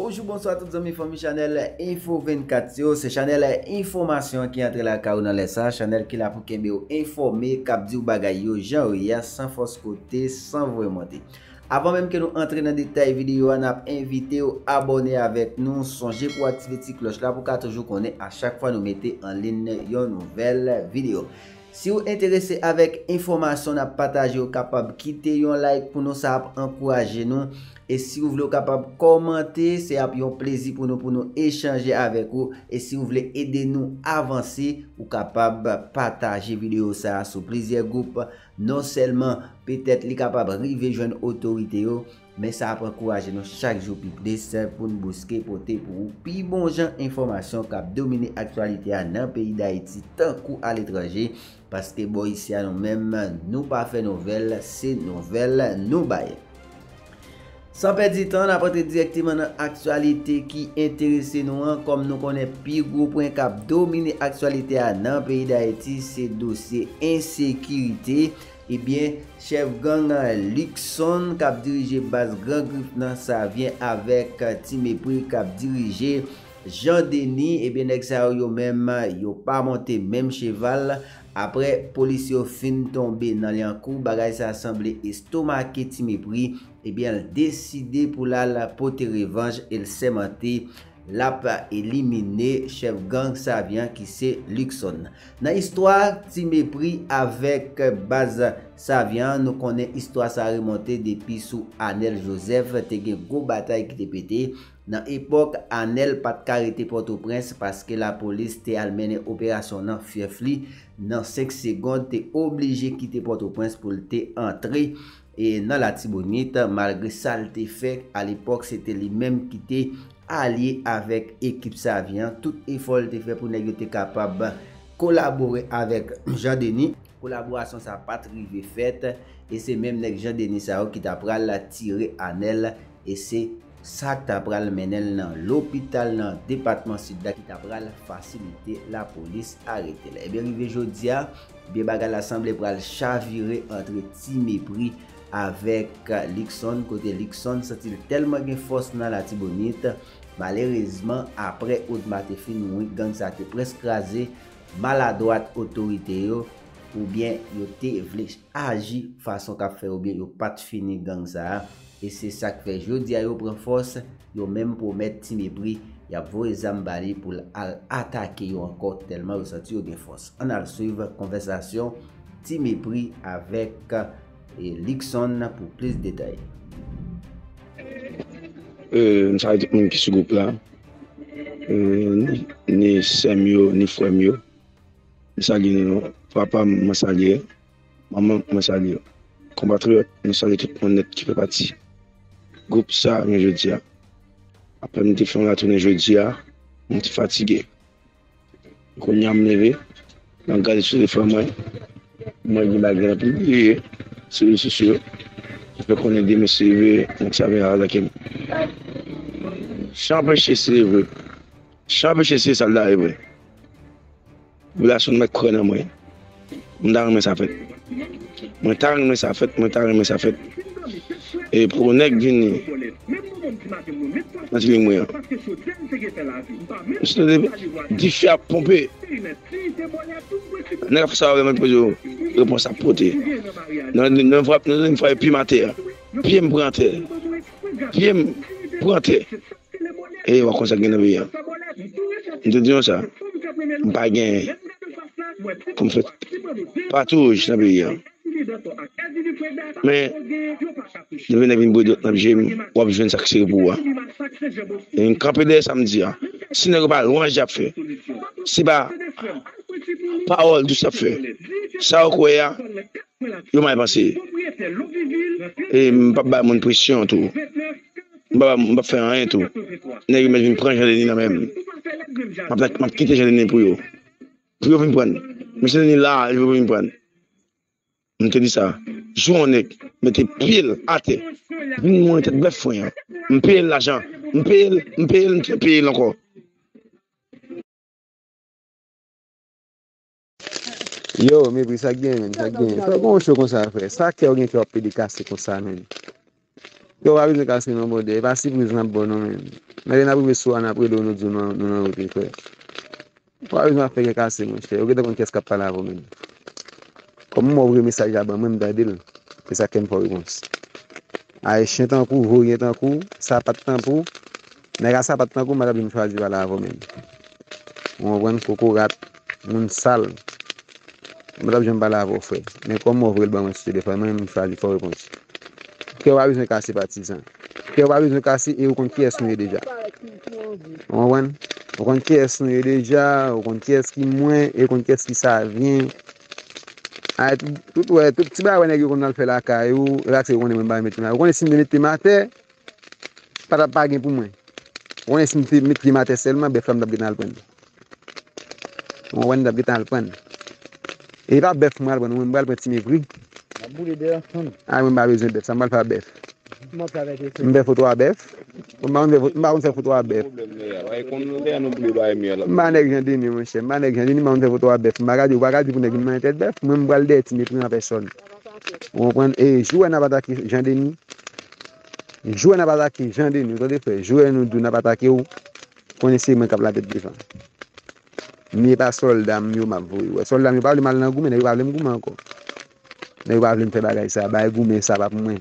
Bonjour, bonsoir à tous les amis, famille Chanel Info 24. C'est Chanel Information qui entre la caou dans les ça. Chanel qui la pour qu'il y ait informé, cap ou bagay yo, jan sans force côté, sans vraiment. Avant même que nous entrions dans le détail vidéo, on a invité ou abonner avec nous. Songez pour activer la petite cloche là pour qu'à toujours qu'on est à chaque fois nous mettez en ligne une nouvelle vidéo. Si vous êtes intéressé avec information à partager, vous capable quitter un like pour nous, ça encourager nous. Et si vous voulez capable commenter, c'est un plaisir pour nous échanger avec vous. Et si vous voulez aider nous à avancer, vous capable partager vidéo ça sur plusieurs groupes. Non seulement peut-être les capable arriver joindre autorité, mais ça encourager nous chaque jour plus pour nous bousquer pour puis bon genre information cap dominer actualité dans le pays d'Haïti tant qu'à l'étranger. Parce que bon, ici à nous-mêmes, nous pas fait nouvelle, c'est nouvelle, nous baille. Sans perdre du temps, on apporte directement dans l'actualité qui intéresse nous. Comme nous connaissons plus gros point cap dominer l'actualité dans le pays d'Haïti, c'est dossier insécurité. Eh bien, chef gang Luxon cap dirigé Baz Gran Grif dans Savien avec Ti Mepri cap dirigé Jean-Denis, et bien yo même yo pas monté même cheval après police yo fin tombé dans les coups bagay ça semblé estomaqué Ti Mepri, et bien décidé pour la porter revanche et sémenter l'a éliminé chef gang Savien qui c'est Luxon. Dans histoire Ti Mepri avec Baz Savien, nous connaît histoire ça remonté depuis sous Arnel Joseph te gen gros bataille qui te pété. Dans l'époque, Arnel pas arrêté Port-au-Prince parce que la police te mené opération dans fiefli. Dans 5 secondes, t'es obligé de quitter Port-au-Prince pour te entrer et dans la Tibonite. Malgré ça, te fait à l'époque, c'était lui-même qui était allié avec l'équipe Savien. Tout effort te fait pour être capable de collaborer avec Jean-Denis. Collaboration ça pas arrivé faite et c'est même Jean-Denis qui t'a tiré Arnel et c'est ça t'a pral menel dans l'hôpital dans département sud qui t'a pral facilité la police arrêter. Et bien arrivé jodia, bien bagarre l'assemblée pral chavirer entre Ti Mepri avec Luxon côté Luxon senti tellement de force dans la Tibonite. Malheureusement après Audmaté fini gang ça te presque crasé maladroite autorité yo, ou bien yo te vlech agi façon qu'a fait ou bien yo pas fini gang ça. Et c'est ça que fait jodi a yo prend force, yo même promet Ti Mepri, y a vos zambali pour attaquer yo encore tellement yo senti yo gen force. On a suivre conversation Ti Mepri avec Luxon pour plus de détails. Nous savons tout le monde qui se groupe là. Ni semio ni frèmio. Nous saluons papa, nous saluons maman, nous saluons. Combattre, nous saluons tout le monde qui fait partie. Groupe ça, mais je dis. Après, nous faisons la tournée jeudi, nous sommes fatigués. Quand nous sommes levés, nous regardons sur les femmes. Moi, je dis la grande publiée sur les sociaux. Je connais des messieurs, nous savons à laquelle. Chambre chez ces vrai. Chambre chez ces soldats est vrai. Vous la sonnez, croyez en moi. Nous avons ça fait. Moi, t'as remis sa fête. Et pour nous, venir. Je dis, je à pomper. Nous avons ça, nous avons réponse à porter. Nous avons fait pied à terre. Pied à terre. Et on va consacrer la vie. Nous te disons ça. Nous pas gagné. Comme fait, pas tout, je n'ai rien. Mais, je viens de me dire que je viens de sacrer pour moi. Et une campée de samedi, si nous pas loin, j'ai fait. Si pas, parole, tout ça fait. Ça, quoi, je m'en ai passé. Et je ne vais pas mon pression, tout. Je ne vais pas faire rien, tout. Je vais prendre Jean-Denis là-même. Je vais quitter Jean-Denis pour eux. Je veux me prendre. Monsieur Denis là, je veux me prendre. Je te dis ça. Journée, mettez pile à terre. Moi, tête bœuf, frère. Je paye l'argent. Je paye encore. Yo, mais ça gagne. Ça gagne. Pas bon, je suis comme ça, frère. Ça, c'est un peu de casse comme ça, même. Yo va venir casser nos bordels, pas si présent bon même. Mais on a prouvé soir après nous dit non non OK frère. Pas besoin faire casser mon frère. OK donc qu'est-ce qu'a parlé avant même. Comme moi ouvrir message là-bas même d'aide. C'est ça qu'elle me faut réponse. Aïe chantant pour voyer tant coup, ça pas de temps pour. Nèg ça pas de temps pour m'a venir choisir là avant même. On prend coco rat mon sale. Madame j'aime pas là avant frère. Mais comme moi ouvrir le banc sur téléphone même choisir faut réponse. Que va besoin casser partisan que va besoin casser et on compte qui est déjà on compte qui est déjà on compte qui est qui moins et compte qui est qui ça vient à tout ouais tout petit ba ouais qu'on a fait la caillou là c'est on est même pas mettre on est sim de mettre matin pas pas gain pour moi on est sim de mettre matin seulement ben femme d'abri dans le prendre on va d'abri dans le prendre et va bœuf moi on va le petit mépris. Ah, on m'a besoin de ça, on va faire bœuf. On va faire photo à bœuf. On va faire photo à bœuf. Jean-Denis, mon cher, Jean-Denis, on va faire photo à bœuf. On va regarder pour une tête bœuf, on va le détruire en personne. On prend et joue à n'attaquer Jean-Denis. Joue à n'attaquer Jean-Denis, vous avez fait. Joue à nous deux n'attaquer où connaissez mon cap la tête devant. Mais pas soldat, mieux m'avoue. Soldat, je parle mal dans le goût, mais je parle mal encore. Je ne vais pas me faire des choses, ça va pas pour moi.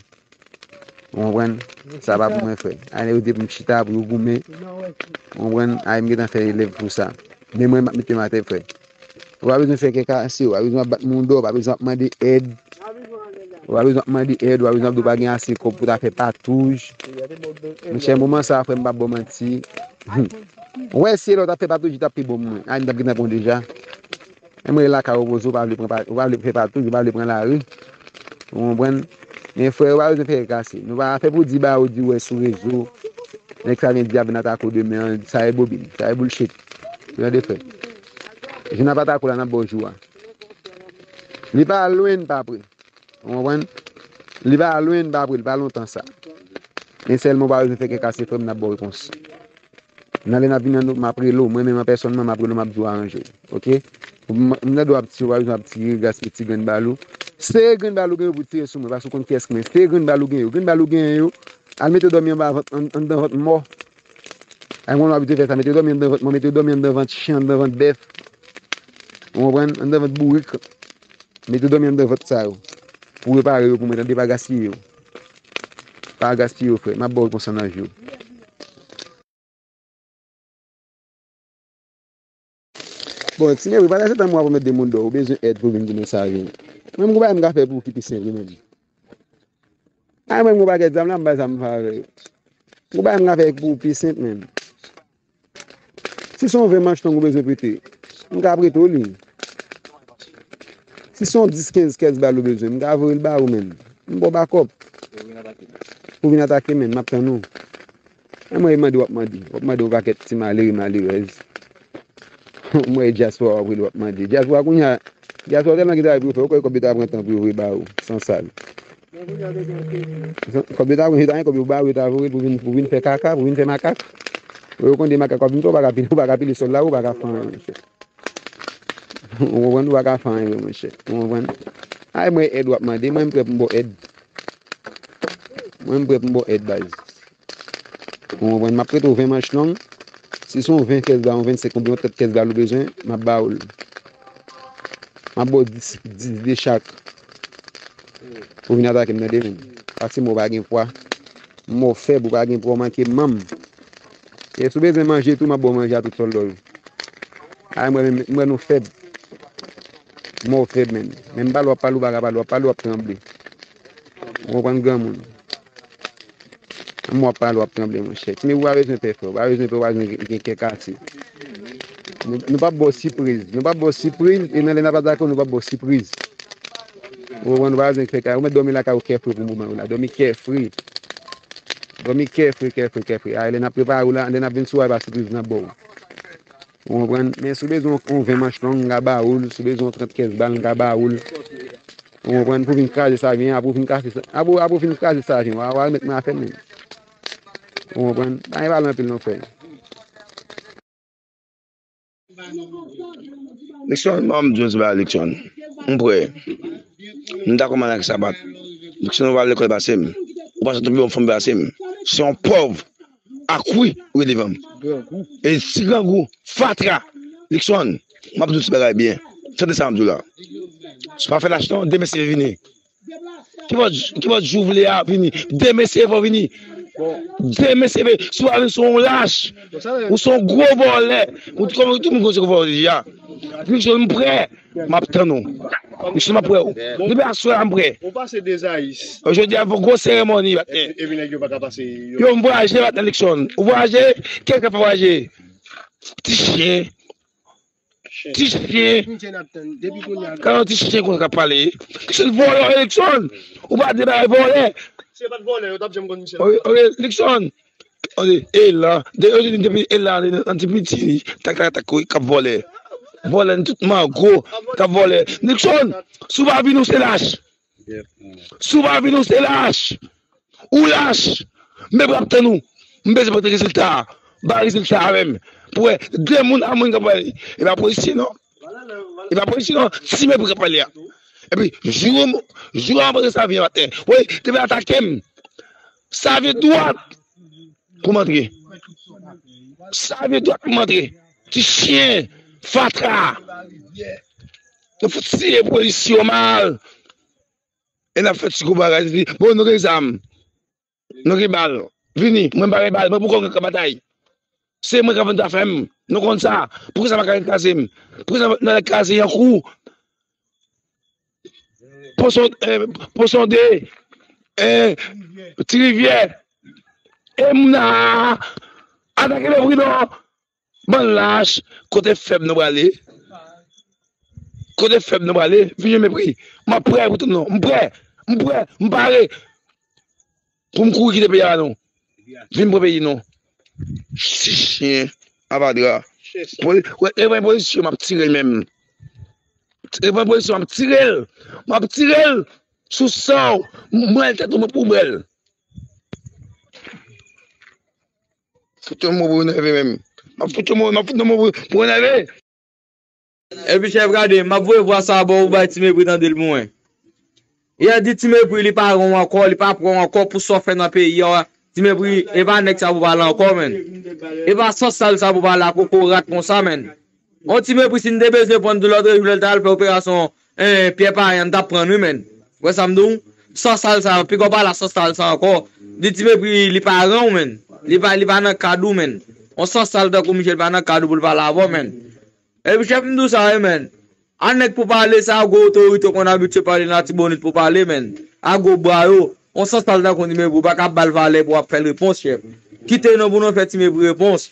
On prend, ça va pour moi, frère. Allez, vous devez me chiter pour vous. On prend, allez, vous faire des élèves pour ça. Mais moi, je vais me faire des frères. Vous avez besoin de faire quelque chose, vous avez besoin de battre mon dos, vous avez besoin de demander aide. Vous avez besoin de demander aide, vous avez besoin de gagner assez pour faire patouche. Monsieur, un moment, ça va faire un bon menti. Ouais, si l'autre a fait patouche, il t'a pris bon moment. Allez, vous avez déjà. Moi là quand on va le faire partout, on va le prendre la rue. On prend mes frères, on va le faire casser. Nous va faire pour dire bah on dit ouais sur réseau. Avec ça vient diable dans ta cour de main, ça est bobine, ça est bullshit. Regardez frère. Je n'ai pas ta cour là dans bonjour. Il pas loin pas après. On prend il va loin pas après, pas longtemps ça. Mais seulement on va le faire casser frère dans bonne réponse. Dans les navires nous m'a pris l'eau, moi même personnellement m'a pris l'eau m'a dû arranger. OK? On a droit à tirer gaspiller grand balou. C'est grand balou que vous tirez sur moi parce qu'on qu'est-ce que c'est grand balou gain à mettre dormir dans votre mort. À mon habitude ça mettre dormir dans votre mort, mettre dormir dans votre chien, dans votre bœuf. On prend dans votre bourrique. Mettre dormir dans votre ça pour réparer pour mettre pas gaspiller. Pas gaspiller frère, ma bonne concernant vous. Bon, si vous parlez de moi pour mettre des mondes, vous avez besoin d'aide pour venir de Savien. Même vous avez un café pour quitter Saint-Rémy. Ah, même vous avez un examen, vous avez un café. Vous avez un café pour quitter Saint-Rémy. Si vous vraiment acheté, vous avez besoin de prêter. Vous avez prêté au lit. Si vous avez 10, 15, 15 balles, vous avez besoin. Vous avez ouvert le bar vous-même. Vous avez un cop. Vous venez attaquer même, maintenant. Moi, je me dis, vous avez un petit malheureux. Moi Jasper oui doit demander Jasper qu'on a Jasper tellement qu'il a pour faire computer prend temps pour baou sans salle computer on est dans computer baou ta pour venir faire caca pour venir faire macaque on compte des macaques comme toi pas pile sol là ou pas fan on vend pas fan mon cher on vend ai moi aide doit demander moi prêt pour aide moi prêt pour aide base on vend m'a prêt au 20 match long. Si sont 20 caisses d'argent, 25 combien de caisses d'argent besoin, ma baoule. Ma baoule 10 de chaque. Pour venir attaquer me devine. Parce que mon bagage poids, mon faible bagage pour manquer même. Et si besoin manger tout ma baoule manger tout seul là. Ah moi non faible. Mon faible même. Même pas loi pas loi baga pas loi trembler. On prend grand monde. Moi pas loi trembler mon chef. Mais vous avez besoin de faire, vous avez besoin de quelqu'un qui nous pas bonne surprise, nous pas bonne surprise et n'allez pas d'accord, nous pas bonne surprise. On va besoin de quelqu'un, on met dormir là car au cœur pour moment là, dormir carefree. Ah, elle n'a préparé là, elle n'a bien soir pas surprise dans bon. On prend mais sous besoin on 20 match long là-bas ou sous besoin 35 balles là-bas ou on prend pour une case ça vient, pour une case ça, pour une case ça vient, on va mettre ma affaire même. On prend, il va l'empile non faire. Luxon, maman Jones va à Luxon. On pourrait. Nous d'accord avec ça bat. Luxon va à l'école basse. On va se tomber aux femmes basses. Sont pauvres, à quoi ou les femmes. Et si vous Fatra, Luxon, je ne sais pas bien. C'est de ça, je ne sais pas faire l'achetant, demain c'est venir. Qui va jouer à venir? Demain c'est venir. Demain c'est venir. Soit son lâche, ou son gros volet, ou tout le monde déjà. Puis je suis prêt, je suis prêt. On passe des aïs. Je dis à vos grosses cérémonies. Et vous n'avez pas passé. On voyage à l'élection. On voyage, quelqu'un va voyager. Petit chien. Petit chien. Quand on dit chien qu'on a parlé, c'est le voler à l'élection. On va débarrer voler. C'est pas de voler, on a besoin de l'élection. On dit, et là, petit, t'as volé. Voler tout le monde, gros, t'as volé. Nixon, souvent, nous, c'est lâche. Souvent, nous, c'est lâche. Ou lâche. Mais bravo, nous. Mais c'est pas de résultat. Pas de résultat, même. Pour deux personnes à moins de parler. Et bien, pour ici, non. Et bien, pour ici, non. Si, mais pour parler. Et puis, jour après ça vient matin. Oui, tu vas attaquer. Ça vient droite. Comment entrer? Ça vient droite, comment entrer? Tu chien. Fatra, il faut tirer les policiers au mal. Et la fête, c'est qu'on va dire, bon, nous résammes, nous réballes, venez, nous réballes, mais pourquoi nous bataille? C'est moi qui avons fait, nous comptons ça. Pourquoi ça va casser? Pourquoi ça va casser un coup? Poisson de Trivière, et Mouna, attaquez le bridon. Bon lâche, côté faible nous aller. Côté faible nous aller, puis je me prie. Ma prêt pour tout non, m'prêt, m'paré. Pour me courir qui te paye à non. Viens me payer non. Si chien, avadra. Ouais, et ma position m'a tiré même. Et ma position m'a tiré sous sang, moi tête dans ma poubelle. Faut tout mon bonheur même. Pour en aller. Et puis, chef, regardez, ma voix voit ça, bon, bah, Ti Mepri dans le monde. Il a dit, Ti Mepri, il pas rond encore, il pas prend encore pour s'offrir dans le pays. Ti Mepri, il va nex ça pour parler encore, men. Il va sans sale ça pour parler, pour qu'on rate comme ça, men. On Ti Mepri, si nous avons besoin de prendre de l'autre, il veut faire opération, pied par un d'apprendre, nous, men. Ouais, ça me dit, sans sale ça, puis qu'on parle sans sale ça encore. Dit, Ti Mepri, il pas rond, men. Il va dans le cadeau, men. On s'en sale de comme Michel Banan, cadeau pour le parler avant, men. Et puis, chef, nous ça, men. On est pour parler, ça, à go autorité qu'on a habitué parler dans Tibonite pour parler, men. À go brayo. On s'en sale de comme Ti Mepri, pas qu'à balvaler pour faire réponse, chef. Quittez-nous pour nous faire Ti Mepri réponse.